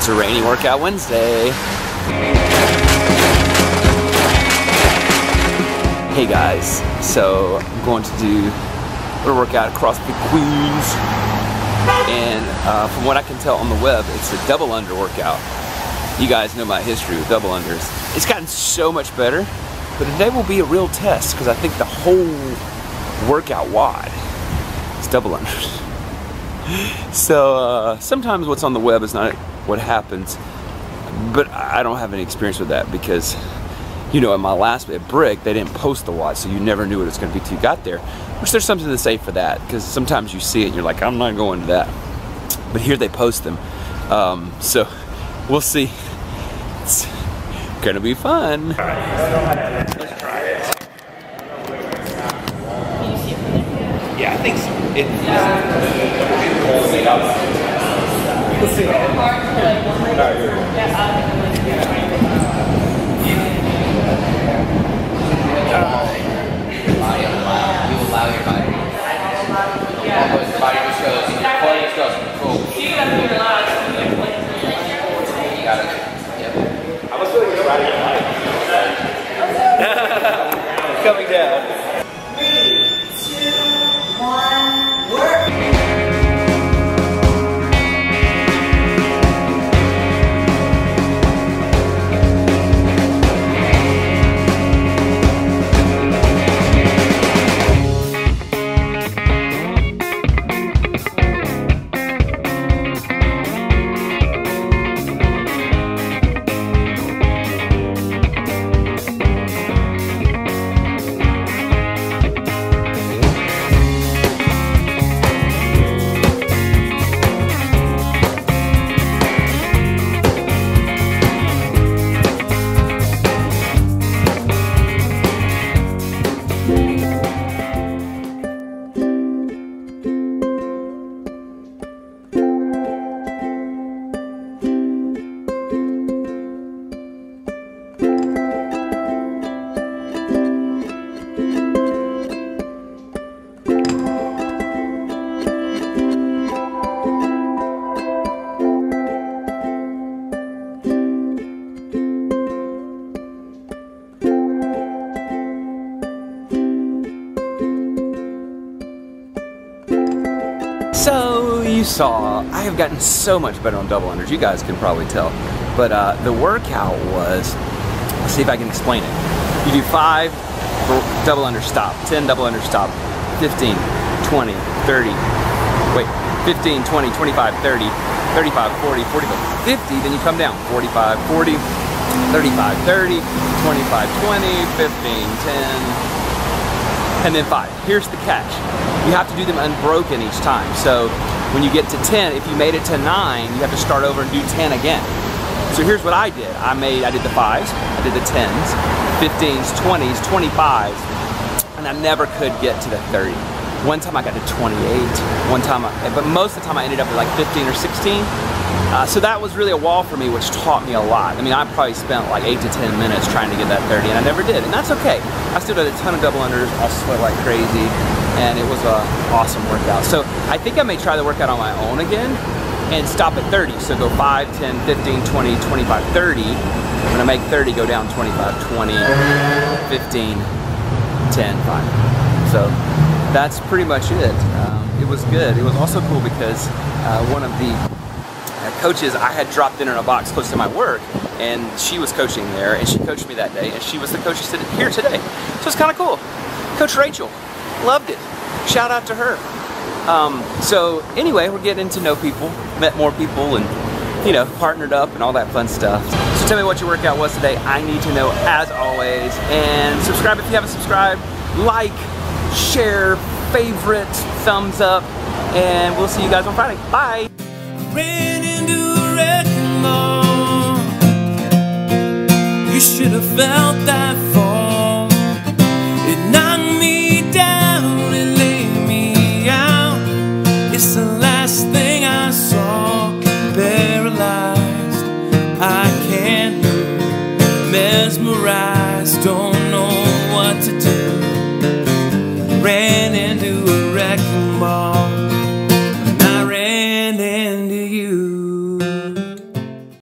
It's a rainy workout Wednesday. Hey guys, so I'm going to do a little workout at CrossFit Queens. And from what I can tell on the web, it's a double under workout. You guys know my history with double unders. It's gotten so much better, but today will be a real test because I think the whole workout WOD is double unders. So sometimes what's on the web is not what happens, but I don't have any experience with that because, you know, in my last bit at Brick, they didn't post the WOD, so you never knew what it's going to be till you got there, which there's something to say for that because sometimes you see it and you're like, I'm not going to that, but here they post them. So we'll see. It's going to be fun. Let's try it. Yeah, I think so. It's coming down. So you saw, I have gotten so much better on double unders. You guys can probably tell. But the workout was, let's see if I can explain it. You do 5 double under stop, 10 double under stop, 15, 20, 30, wait, 15, 20, 25, 30, 35, 40, 45, 50, then you come down, 45, 40, 35, 30, 25, 20, 15, 10, and then 5. Here's the catch. You have to do them unbroken each time. So when you get to 10, if you made it to 9, you have to start over and do 10 again. So here's what I did. I did the 5s, I did the 10s, 15s, 20s, 25s, and I never could get to the 30. One time I got to 28, but most of the time I ended up at like 15 or 16. So that was really a wall for me, which taught me a lot. I mean, I probably spent like 8 to 10 minutes trying to get that 30, and I never did, and that's okay. I still did a ton of double unders. I sweat like crazy, and it was an awesome workout. So I think I may try the workout on my own again and stop at 30. So go 5, 10, 15, 20, 25, 30. I'm gonna make 30, go down 25, 20, 15, 10, 5. So that's pretty much it. It was good. It was also cool because one of the coaches I had dropped in a box close to my work, and she was coaching there, and she coached me that day, and she was the coach here today, so it's kind of cool. Coach Rachel, loved it. Shout out to her. So anyway, we're getting to know people, met more people, and you know, partnered up and all that fun stuff. So tell me what your workout was today. I need to know as always, and subscribe if you haven't subscribed, like, share, favorite, thumbs up, and we'll see you guys on Friday. Bye. Ran into a wrecking ball. You should have felt